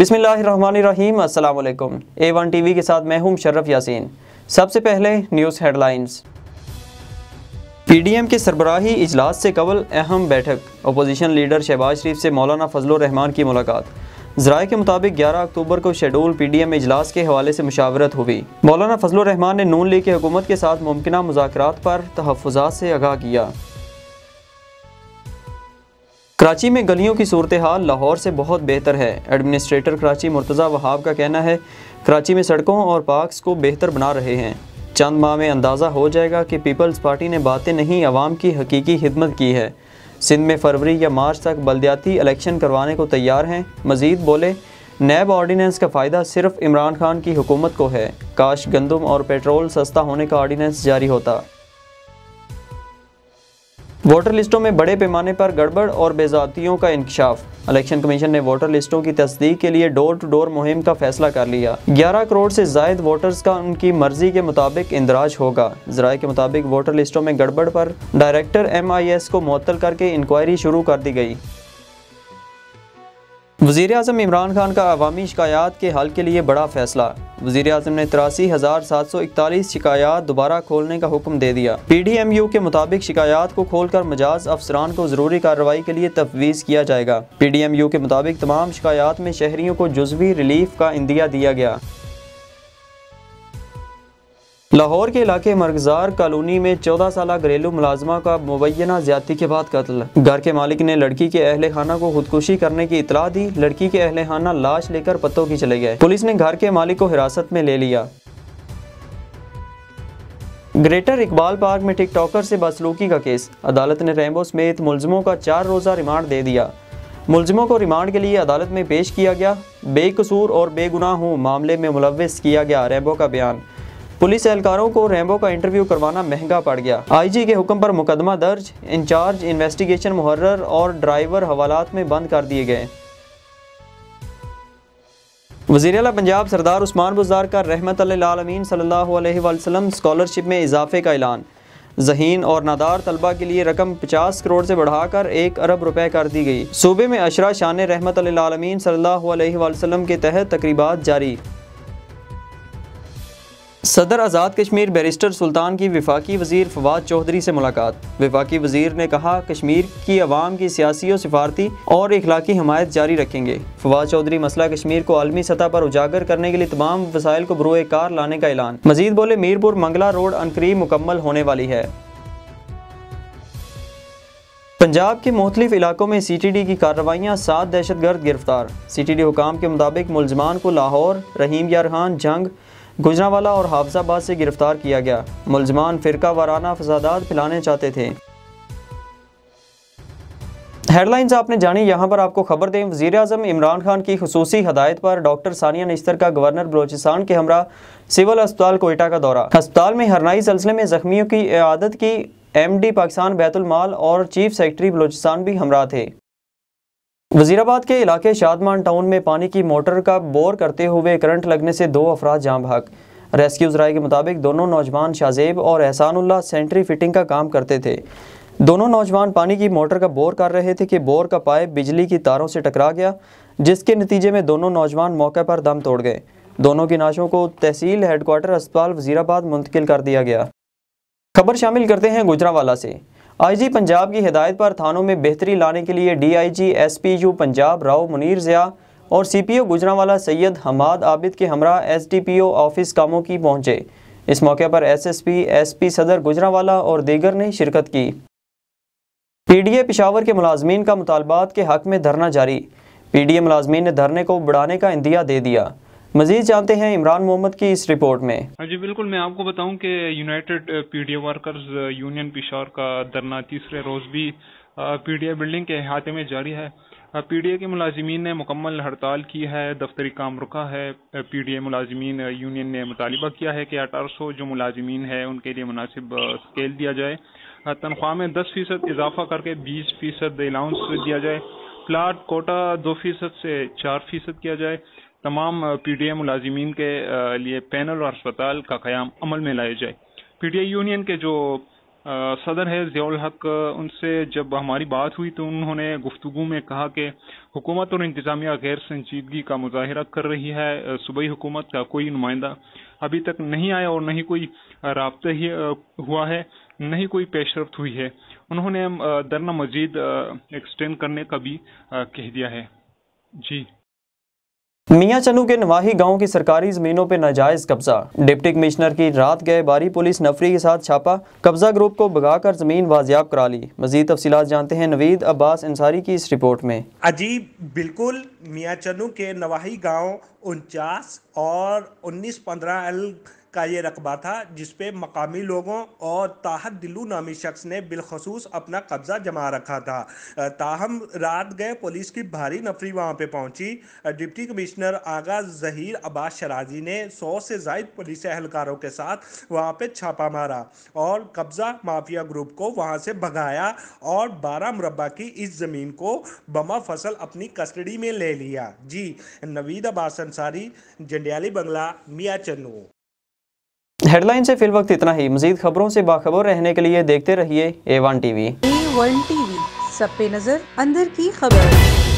बिस्मिल्लाहिर्रहमानिर्रहीम। अस्सलामुअलैकुम। A1 TV के साथ मैं हूं शरफ यासीन। सबसे पहले न्यूज़ हेडलाइंस। PDM के सरबराही इजलास से कबल अहम बैठक, अपोजिशन लीडर शहबाज शरीफ से मौलाना फजलुर रहमान की मुलाकात। ज़राए के मुताबिक 11 अक्टूबर को शेड्यूल PDM इजलास के हवाले से मुशावरत हुई। मौलाना फजलुर रहमान ने नून लीग की हुकूमत के साथ मुमकिना मुज़ाकरात पर तहफ़्फ़ुज़ात से आगाह किया। कराची में गलियों की सूरत हाल लाहौर से बहुत बेहतर है, एडमिनिस्ट्रेटर कराची मुर्तज़ा वहाब का कहना है। कराची में सड़कों और पार्क्स को बेहतर बना रहे हैं। चंद माह में अंदाज़ा हो जाएगा कि पीपल्स पार्टी ने बातें नहीं आवाम की हकीकी खिदमत की है। सिंध में फरवरी या मार्च तक बलदियाती इलेक्शन करवाने को तैयार हैं। मजीद बोले, नैब ऑर्डीनेंस का फ़ायदा सिर्फ इमरान खान की हुकूमत को है। काश गंदम और पेट्रोल सस्ता होने का ऑर्डीनेंस जारी होता। वोटर लिस्टों में बड़े पैमाने पर गड़बड़ और बेज़ातियों का इंकशाफ, इलेक्शन कमीशन ने वोटर लिस्टों की तस्दीक के लिए डोर टू डोर मुहिम का फैसला कर लिया। 11 करोड़ से जायद वोटर्स का उनकी मर्जी के मुताबिक इंदराज होगा। ज़राए के मुताबिक वोटर लिस्टों में गड़बड़ पर डायरेक्टर MIS को मुअत्तल करके इंक्वायरी शुरू कर दी गई। वज़ीर आज़म इमरान खान का अवामी शिकायात के हल के लिए बड़ा फैसला, वज़ीर आज़म ने 83,741 शिकायात दोबारा खोलने का हुक्म दे दिया। PDMU के मुताबिक शिकायात को खोलकर मजाज अफसरान को ज़रूरी कार्रवाई के लिए तफवीज़ किया जाएगा। PDMU के मुताबिक तमाम शिकायात में शहरियों को जुज़वी रिलीफ का इंदिया दिया गया। लाहौर के इलाके मरगजार कॉलोनी में 14 साल घरेलू मुलाजमा का मुबैना ज्यादती के बाद कत्ल, घर के मालिक ने लड़की के अहले खाना को खुदकुशी करने की इतला दी। लड़की के अहले खाना लाश लेकर पत्तों की चले गए, पुलिस ने घर के मालिक को हिरासत में ले लिया। ग्रेटर इकबाल पार्क में टिकटॉकर से बदसलूकी का केस, अदालत ने रैम्बो समेत मुलजमों का 4 रोज़ा रिमांड दे दिया। मुलजमों को रिमांड के लिए अदालत में पेश किया गया। बेकसूर और बेगुनाह हूँ मामले में मुलविस किया गया रैम्बो का बयान, पुलिस एहलकारों को रैम्बो का इंटरव्यू करवाना महंगा पड़ गया। IG के हुक्म पर मुकदमा दर्ज, इंचार्ज इन्वेस्टिगेशन मुहर्रर और ड्राइवर हवालात में बंद कर दिए गए। वज़ीर-ए-आला पंजाब सरदार उस्मान बुज़दार का रहमतुल्लिल आलमीन सल्लल्लाहु अलैहि वसल्लम स्कॉलरशिप में इजाफे का ऐलान, ज़हीन और नादार तलबा के लिए रकम 50 करोड़ से बढ़ाकर 1 अरब रुपए कर दी गई। सूबे में अशरा शान रहमतुल्लिल आलमीन सल्लल्लाहु अलैहि वसल्लम के तहत तकरीबात जारी। सदर आज़ाद कश्मीर बैरिस्टर सुल्तान की वफाकी वज़ीर फवाद चौधरी से मुलाकात, वफाकी वज़ीर ने कहा कश्मीर की आवाम की सियासी और सिफारती और इखलाकी हमायत जारी रखेंगे। फवाद चौधरी मसला कश्मीर को आलमी सतह पर उजागर करने के लिए तमाम वसाइल को बरूए कार लाने का ऐलान। मजीद बोले, मीरपुर मंगला रोड अनकरीब मुकम्मल होने वाली है। पंजाब के मुख्तलिफ इलाकों में CTD की कार्रवाइयाँ, 7 दहशतगर्द गिरफ्तार। CTD हुकाम के मुताबिक मुलजमान को लाहौर, रहीम यारहान, जंग, गुजरांवाला और हाफिजाबाद से गिरफ्तार किया गया। मुलजमान फिरका वाराना फसादात फैलाने चाहते थे। हेडलाइंस आपने जानी, यहाँ पर आपको खबर दें, वज़ीर आज़म इमरान खान की खुसूसी हदायत पर डॉक्टर सानिया नेश्तर का गवर्नर बलोचिस्तान के हमरा सिविल अस्पताल कोयटा का दौरा। अस्पताल में हरनाई सिलसिले में जख्मियों की इआदत की MD पाकिस्तान बैतुलमाल और चीफ सेक्रेटरी बलोचिस्तान भी हमरा थे। वज़ीराबाद के इलाके शादमान टाउन में पानी की मोटर का बोर करते हुए करंट लगने से 2 अफराद जान भाग। रेस्क्यू ज़राए के मुताबिक दोनों नौजवान शाहजेब और एहसानुल्लाह सेंट्री फिटिंग का काम करते थे। दोनों नौजवान पानी की मोटर का बोर कर रहे थे कि बोर का पाइप बिजली की तारों से टकरा गया, जिसके नतीजे में दोनों नौजवान मौके पर दम तोड़ गए। दोनों की लाशों को तहसील हेडक्वार्टर अस्पताल वज़ीराबाद मुंतकिल कर दिया गया। खबर शामिल करते हैं गुजरांवाला से। IG पंजाब की हिदायत पर थानों में बेहतरी लाने के लिए DIG SPU पंजाब राव मुनिरिया और CPO गुजरांवाला सैयद हमाद आबिद के हमरा SDPO ऑफिस कामों की पहुंचे। इस मौके पर SSP, SP सदर गुजरांवाला और दीगर ने शिरकत की। PDA पिशावर के मुलाजमीन का मुतालबात के हक में धरना जारी, PDA मुलाजमीन ने धरने को बढ़ाने का इंदिया दे दिया। मजीद जानते हैं इमरान मोहम्मद की इस रिपोर्ट में। जी बिल्कुल, मैं आपको बताऊं कि united PDA workers union Peshawar का धरना 3रे रोज़ भी PDA बिल्डिंग के अहाते में जारी है। PDA के मुलाजिमीन ने मुकम्मल हड़ताल की है, दफ्तरी काम रुका है। PDA मुलाजिमीन यूनियन ने मुतालबा किया है कि 1800 जो मुलाजिमीन है उनके लिए मुनासिब स्केल दिया जाए, तनख्वाह में 10% इजाफा करके 20% अलाउंस दिया जाए, प्लाट कोटा 2% से 4% किया जाए। तमाम PDA मुलाजिमीन के लिए पैनल और अस्पताल का क़याम अमल में लाया जाए। PDA यूनियन के जो सदर है ज़ियाउल हक, उनसे जब हमारी बात हुई तो उन्होंने गुफ्तगू में कहा कि हुकूमत और इंतज़ामिया गैर संजीदगी का मुजाहरा कर रही है। सूबाई हुकूमत का कोई नुमाइंदा अभी तक नहीं आया और न ही कोई राब्ता ही हुआ है, न ही कोई पेशरफ्त हुई है। उन्होंने धरना मजीद एक्सटेंड करने का भी कह दिया है। जी, मियाँ चनू के नवाही गांव की सरकारी जमीनों पर नाजायज कब्जा, डिप्टी कमिश्नर की रात गए बारी पुलिस नफरी के साथ छापा, कब्जा ग्रुप को भगाकर जमीन वाजियाब करा ली। मजीद तफसीलात जानते हैं नवीद अब्बास अंसारी की इस रिपोर्ट में। अजीब, बिल्कुल मियाँ चनू के नवाही गांव 49 और 19-15 एल का ये रकबा था जिस पे मकामी लोगों और ताहदिलु नामी शख्स ने बिलखसूस अपना कब्ज़ा जमा रखा था। ताहम रात गए पुलिस की भारी नफरी वहाँ पे पहुँची। डिप्टी कमिश्नर आगा जहीर अब्बास शराजी ने 100 से ज़ायद पुलिस एहलकारों के साथ वहाँ पे छापा मारा और कब्ज़ा माफिया ग्रुप को वहाँ से भगाया और 12 मुरबा की इस ज़मीन को बमा फसल अपनी कस्टडी में ले लिया। जी, नवीद अब्बास अंसारी, जंडियाली बंगला, मियाँ चन्नू। हेडलाइन से फिल वक्त इतना ही। मजीद खबरों से बाखबर रहने के लिए देखते रहिए A1 TV। A1 TV, सब पे नजर, अंदर की खबर।